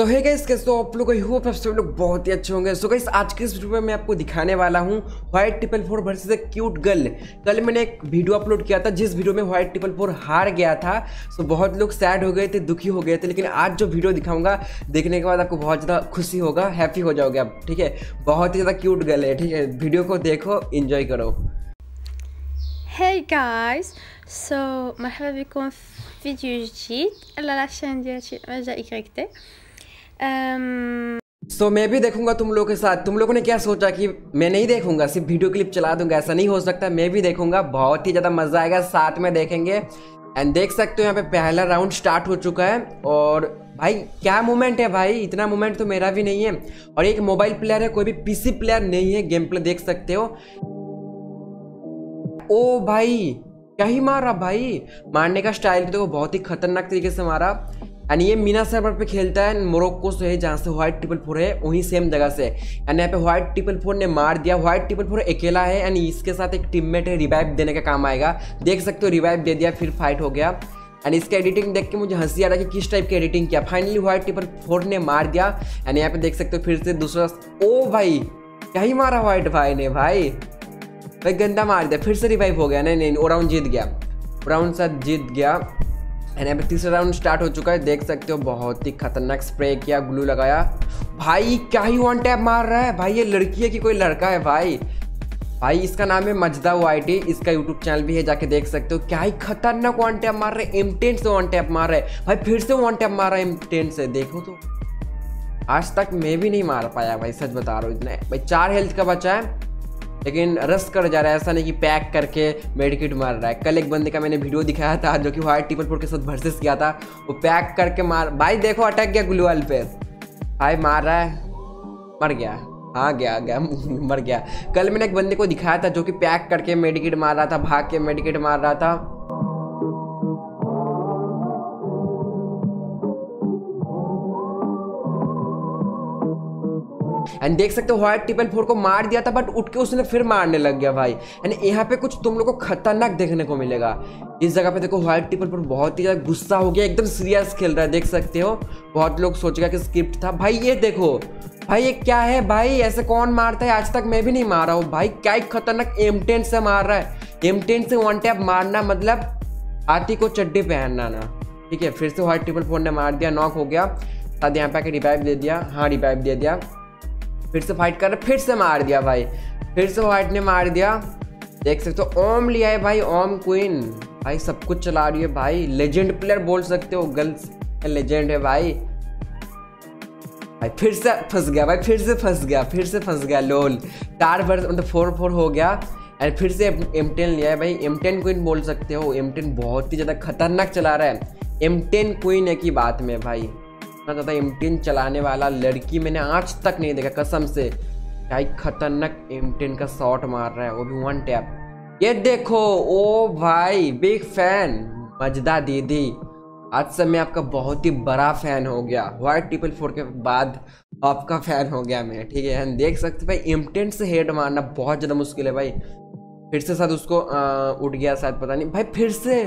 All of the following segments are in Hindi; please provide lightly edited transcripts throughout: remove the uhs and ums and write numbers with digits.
तो है गाइस कैसे हो आप लोग, आई होप आप सब लोग बहुत ही अच्छे होंगे। सो गाइस आज के इस वीडियो में मैं आपको दिखाने वाला हूँ white 444 versus a cute girl. कल मैंने एक वीडियो अपलोड किया था जिस वीडियो में व्हाइट 444 हार गया था। सो बहुत लोग सैड हो गए थे, दुखी हो गए थे, लेकिन आज जो वीडियो दिखाऊंगा देखने के बाद आपको बहुत ज़्यादा खुशी होगा, हैप्पी हो जाओगे आप। ठीक है, बहुत ही ज़्यादा क्यूट गर्ल है। ठीक है, वीडियो को देखो, इन्जॉय करो। Hey guys, so مرحبا بكم في فيديو جديد على لاشين ديال ماجدة Y सो मैं भी देखूंगा तुम लोगों के साथ। तुम लोगों ने क्या सोचा कि मैं नहीं देखूंगा, सिर्फ वीडियो क्लिप चला दूंगा? ऐसा नहीं हो सकता, मैं भी देखूंगा। बहुत ही ज़्यादा मज़ा आएगा, साथ में देखेंगे। एंड देख सकते हो यहाँ पे पहला राउंड स्टार्ट हो चुका है। और भाई क्या मोमेंट है भाई, इतना मोमेंट तो मेरा भी नहीं है। और एक मोबाइल प्लेयर है, कोई भी PC प्लेयर नहीं है। गेम प्ले देख सकते हो। ओ भाई क्या ही मारा भाई, मारने का स्टाइल भी देखो, बहुत ही खतरनाक तरीके से मारा। एंड ये मीना सर्वर पे खेलता है, मोरक्को से है, जहाँ से व्हाइट 444 है वहीं सेम जगह से। एंड यहाँ पे व्हाइट 444 ने मार दिया। व्हाइट 444 अकेला है एंड इसके साथ एक टीममेट है, रिवाइव देने का काम आएगा। देख सकते हो रिवाइव दे दिया, फिर फाइट हो गया। एंड इसका एडिटिंग देख के मुझे हंसी आ रहा है कि किस टाइप की एडिटिंग किया। फाइनली व्हाइट 444 ने मार दिया। एंड यहाँ पे देख सकते हो फिर से दूसरा। ओ भाई क्या ही मारा व्हाइट भाई ने, भाई भाई गंदा मार दिया। फिर से रिवाइव हो गया। नहीं, वो राउंड जीत गया, राउंड साथ जीत गया। एंड यहाँ पे तीसरा राउंड स्टार्ट हो चुका है, देख सकते हो। बहुत ही खतरनाक स्प्रे किया, ग्लू लगाया। भाई क्या ही वन टैप मार रहा है भाई। ये लड़की है कि कोई लड़का है भाई? भाई इसका नाम है मजदा वाइट, इसका यूट्यूब चैनल भी है, जाके देख सकते हो। क्या ही खतरनाक वन टैप मार रहा है, एम10 से वन टैप मार रहा है भाई। फिर से वन टैप मार रहा है एम10 से, देखो तो। आज तक मैं भी नहीं मार पाया भाई, सच बता रहा हूँ। इतना भाई 4 हेल्थ का बचा है, लेकिन रस कर जा रहा है। ऐसा नहीं कि पैक करके मेडिकेट मार रहा है। कल एक बंदे का मैंने वीडियो दिखाया था जो कि व्हाइट 444 के साथ वर्सेस किया था, वो पैक करके मार। भाई देखो अटैक गया ग्लूवाल पे, भाई मार रहा है, मर गया। हाँ गया मर गया। कल मैंने एक बंदे को दिखाया था जो कि पैक करके मेडिकेट मार रहा था, भाग के मेडिकेट मार रहा था। एंड देख सकते हो व्हाइट 444 को मार दिया था, बट उठ के उसने फिर मारने लग गया भाई। एंड यहाँ पे कुछ तुम लोग को खतरनाक देखने को मिलेगा। इस जगह पे देखो व्हाइट 444 बहुत ही ज़्यादा गुस्सा हो गया, एकदम सीरियस खेल रहा है, देख सकते हो। बहुत लोग सोचेगा कि स्क्रिप्ट था भाई। ये देखो भाई, ये क्या है भाई, ऐसे कौन मारता है? आज तक मैं भी नहीं मारा हूँ भाई। क्या खतरनाक एम10 से मार रहा है। एम10 से वन टैप मारना मतलब हाथी को चड्डी पहनना ना। ठीक है, फिर से व्हाइट 444 ने मार दिया, नॉक हो गया। शायद यहाँ पे आके रिवाइव दे दिया। हाँ रिवाइव दे दिया, फिर से फाइट कर रहा, फिर से मार दिया भाई। फिर से व्हाइट ने मार दिया, देख सकते हो। ओम लिया है भाई, ओम क्वीन भाई सब कुछ चला रही है भाई। लेजेंड प्लेयर बोल सकते हो, गर्ल्स लेजेंड है भाई। भाई फिर से फंस गया भाई, फिर से फंस गया। लोल 4/4 हो गया। एंड फिर से एम10 लिया है भाई, एम10 क्वीन बोल सकते हो। एम10 बहुत ही ज़्यादा खतरनाक चला रहा है। एम10 क्वीन है की बात में भाई, ज़्यादा एम10 चलाने वाला लड़की मैंने आज तक नहीं देखा कसम से। क्या खतरनाक एम10 का शॉट मार रहा है, वो भी वन टैप। ये देखो, ओ भाई बिग फैन मजदा दीदी, आज से मैं आपका बहुत ही बड़ा फैन हो गया। व्हाइट 444 के बाद आपका फैन हो गया मैं। ठीक है, देख सकते भाई एम10 से हेड मारना बहुत ज़्यादा मुश्किल है भाई। फिर से शायद उसको उठ गया शायद, पता नहीं भाई। फिर से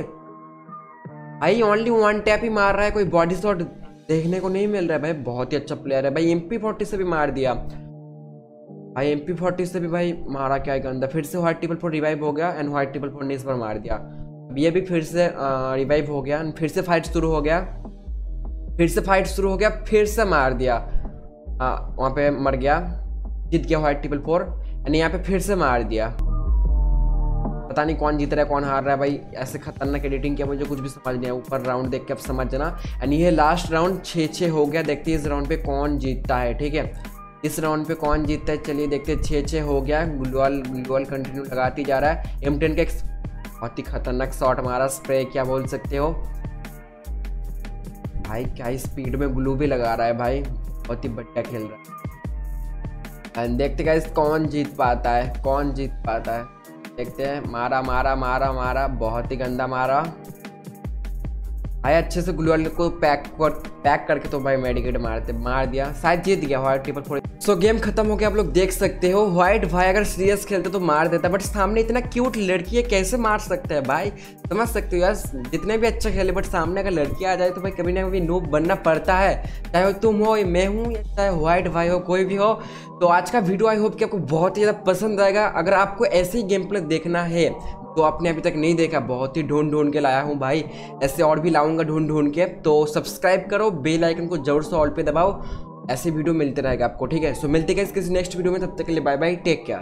भाई ओनली वन टैप ही मार रहा है, कोई बॉडी शॉट देखने को नहीं मिल रहा है भाई। बहुत ही अच्छा प्लेयर है भाई। MP40 से भी मार दिया भाई, MP40 से भी भाई मारा। क्या गंदा। फिर से व्हाइट 444 रिवाइव हो गया एंड व्हाइट 444 ने इस पर मार दिया। अब ये भी फिर से रिवाइव हो गया एंड फिर से फाइट शुरू हो गया। फिर से मार दिया, वहाँ पे मर गया, जीत गया व्हाइट 444। एंड यहाँ पे फिर से मार दिया। पता नहीं कौन जीत रहा है कौन हार रहा है भाई। ऐसे खतरनाक एडिटिंग किया, मुझे कुछ भी समझ नहीं आया। ऊपर राउंड देख के आप समझ जाना। एंड ये लास्ट राउंड 6-6 हो गया, देखते हैं इस राउंड पे कौन जीतता है। ठीक है, इस राउंड पे कौन जीतता है, चलिए देखते। 6-6 हो गया। ग्लूवाल कंटिन्यू लगाती जा रहा है। एम10 का बहुत ही खतरनाक शॉट मारा, स्प्रे क्या बोल सकते हो भाई। क्या स्पीड में ग्लू भी लगा रहा है भाई, बहुत ही बढ़िया खेल रहा है। एंड देखते गाइस कौन जीत पाता है। देखते हैं। मारा बहुत ही गंदा मारा। आया अच्छे से ग्लू को पैक करके तो भाई मेडिकेट मार दिया, शायद जीत गया व्हाइट 444। सो गेम खत्म हो गया, आप लोग देख सकते हो व्हाइट भाई अगर सीरियस खेलते तो मार देता, बट सामने इतना क्यूट लड़की है कैसे मार सकता है भाई, समझ सकते हो यार। जितने भी अच्छे खेले बट सामने अगर लड़की आ जाए तो भाई कभी ना कभी नूब बनना पड़ता है, चाहे तुम हो मैं हूँ या चाहे व्हाइट भाई हो कोई भी हो। तो आज का वीडियो आई होप कि आपको बहुत ही ज़्यादा पसंद आएगा। अगर आपको ऐसे ही गेम प्ले देखना है तो आपने अभी तक नहीं देखा, बहुत ही ढूंढ के लाया हूँ भाई, ऐसे और भी लाऊंगा ढूंढ के। तो सब्सक्राइब करो, बेल आइकन को जरूर से ऑल पे दबाओ, ऐसे वीडियो मिलते रहेगा आपको, ठीक है। सो मिलते हैं किसी नेक्स्ट वीडियो में, तब तक के लिए बाय बाय, टेक केयर।